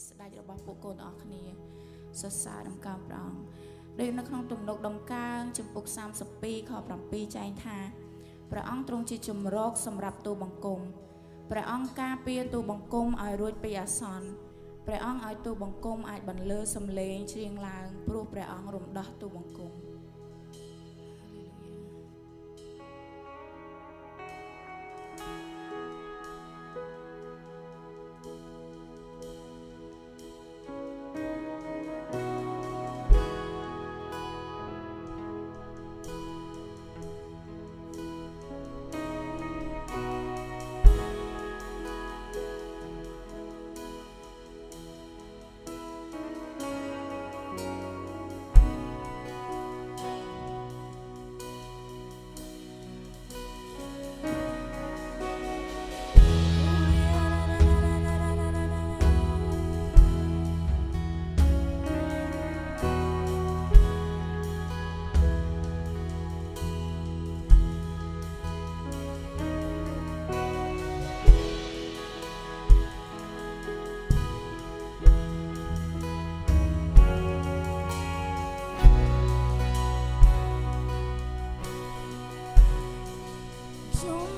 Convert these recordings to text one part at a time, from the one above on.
ព្រះអង្គទ្រង់ជាជំរកសម្រាប់ទូបង្គំព្រះអង្គការពារទូបង្គំឲ្យរួចពីអាសន្នព្រះអង្គឲ្យទូបង្គំអាចបន្លឺសម្លេងច្រៀងឡើងព្រោះព្រះអង្គរំដោះទូបង្គំ Hãy subscribe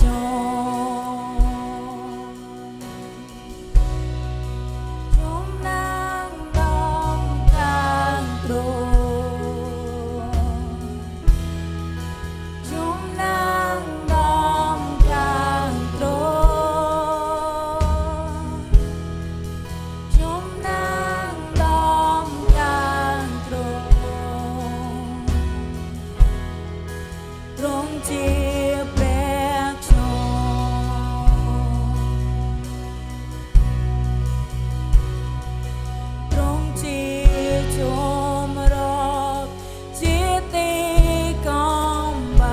cho kênh Ghiền Mì Gõ để không bỏ lỡ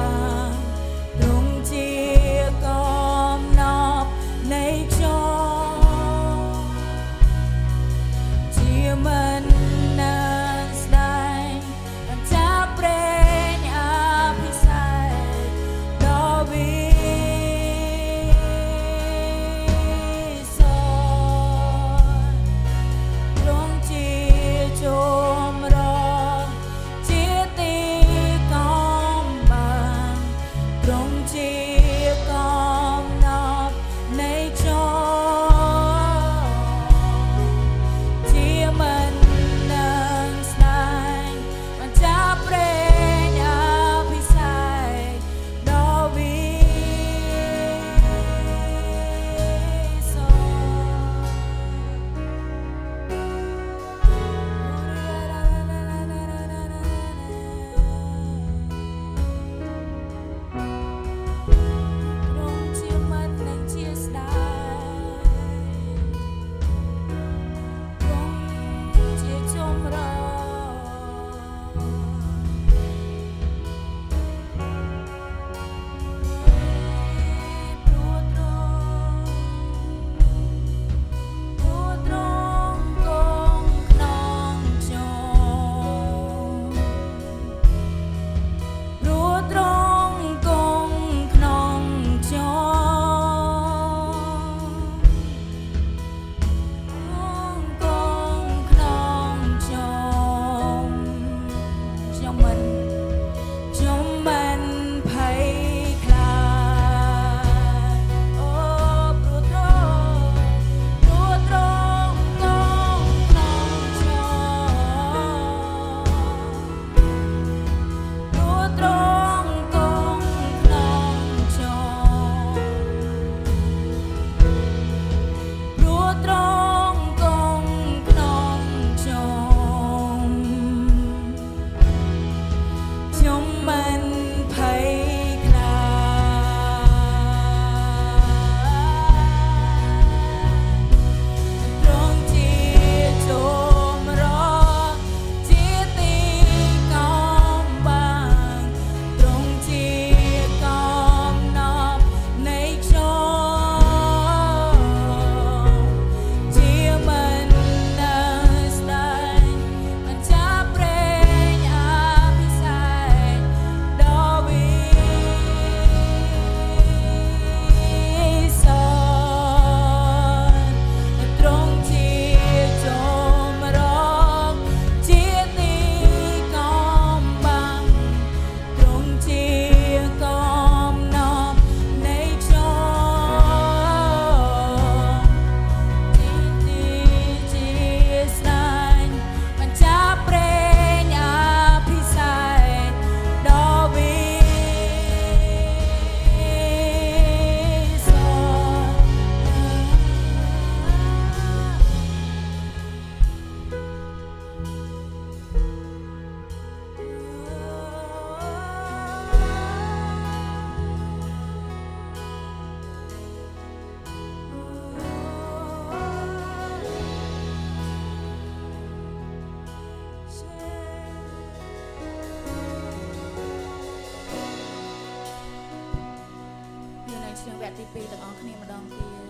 Sướng vẹt tí pì tầng áo khăn mà đong kia.